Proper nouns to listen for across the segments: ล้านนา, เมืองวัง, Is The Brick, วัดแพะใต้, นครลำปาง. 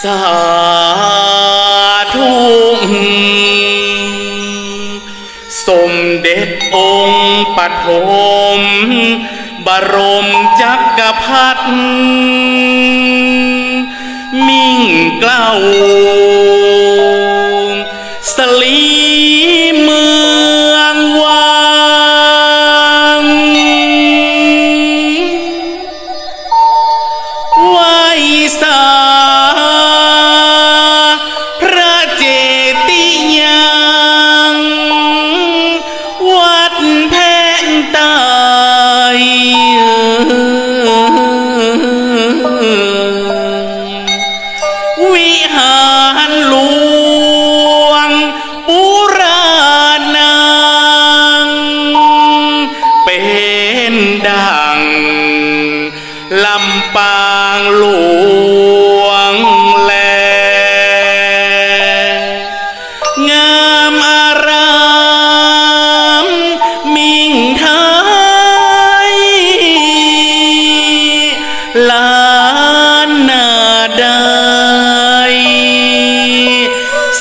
สาธุสมเด็จองค์ปฐมบรมจักรพรรดิมิ่งเกล้าสลีเมืองวังไว้สาพระเจติยังวัดแพงตายวิหารหลวงบูราณังเป็นดังลำปางหลวงแลงามอารามมิ่งไทยล้านนาได้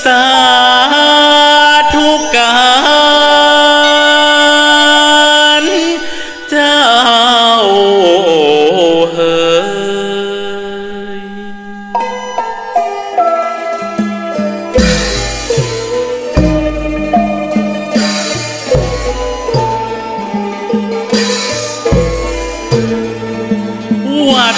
สาธุการเจ้าเอ๋ยวัด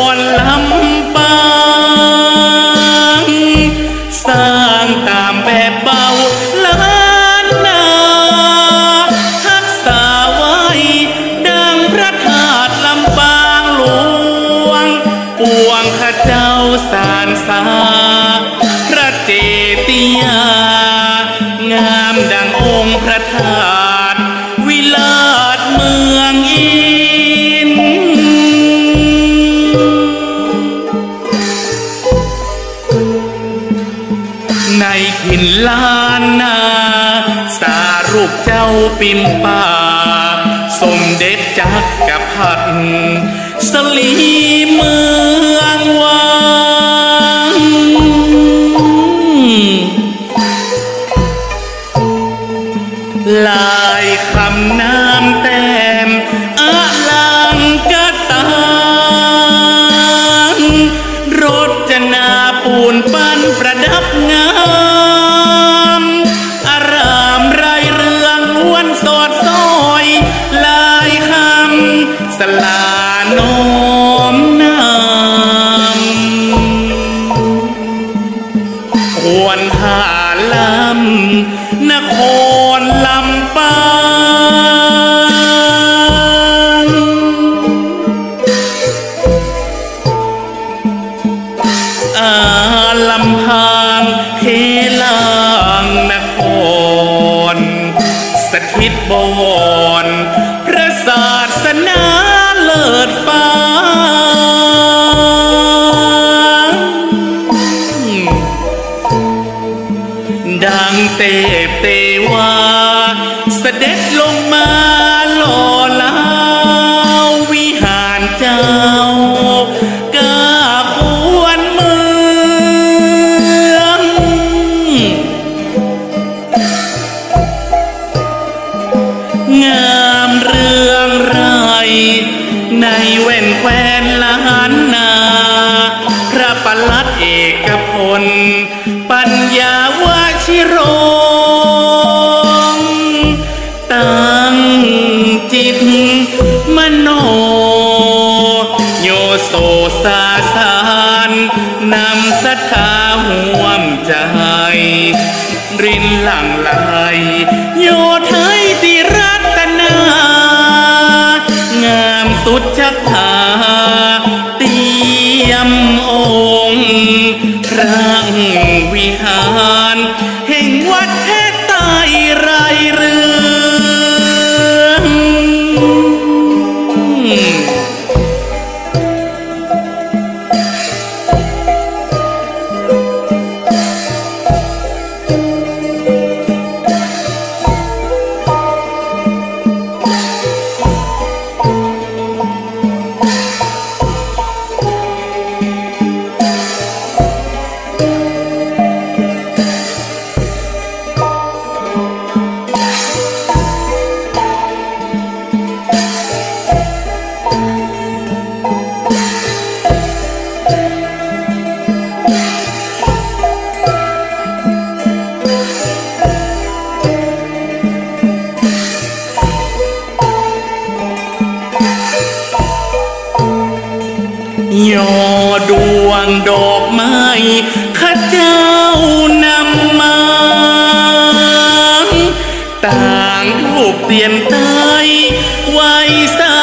รลำปางสร้างตามแบบเบาล้านนาทักษาไว้ดังพระธาตุลำปางหลวงปวงข้าเจ้าสานสาพระเจติยางามดังองค์พระธาตุวิลาศเมืองอินในหินล้านนาสารูปเจ้าปิ่นป่าสมเด็จจักรพรรดิสลีเมืองวังลายคำน้ำแต้มอลังกตังรจนาปูนปั้นประดับงามอารามไรเรืองล้วนสดสอยลายคำสลาน้อมนำควรหาลำนครลำปางอาลำพางเฮลางนครสถิตบอนพระศาสนาเลิศฟ้าดังเทพเทวาเสด็จลงมาหล่อเหลาวิหารเจ้ากาบวนเมืองงามเรืองไรในแว่นแควนล้านนาพระปลัดเอกพลปัญญาวชิโรงตั้งจิตมโนโยโสสาสานนำศรัทธาห่วมใจรินหลั่งไหลโยไทยติรัตนางามสุดจักขาเตรียมองค์พระวิหารแห่งวัดแพะตายไรเรือง ยอดวงดอกไม้ข้าเจ้านำมาต่างรูปเตียนตายไว้สา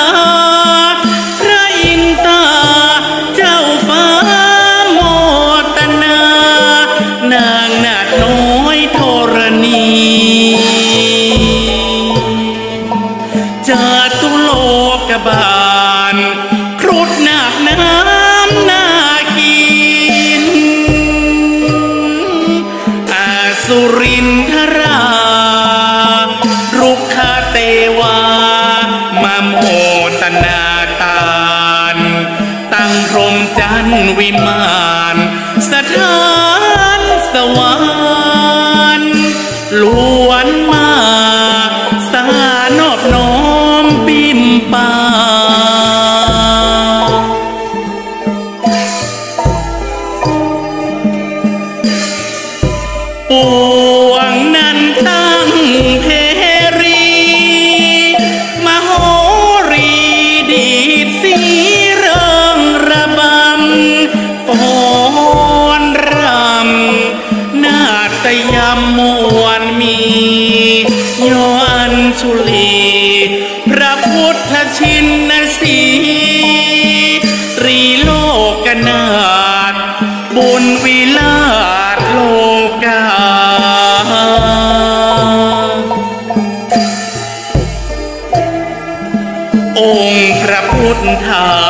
พระอินตาเจ้าฟ้าโมตนานางนาคน้อยธรณีจตุโลกบาลครุฑนาคน้ำนาคินอสุรินทรารุกขเทวามโมตนาตานตั้งพรหมจันทร์วิมานสถานสวรรค์ล้วนมาสานอบน้อมบิมปาปวงนั้นตั้งเทรีมโหรีดีดสีเริงระบำฟ้อนรำนาฏยำมวลมีย้อนชุลีพระพุทธชินสีรีโลกนาถบุญวิลาศโลกาองค์พระพุทธา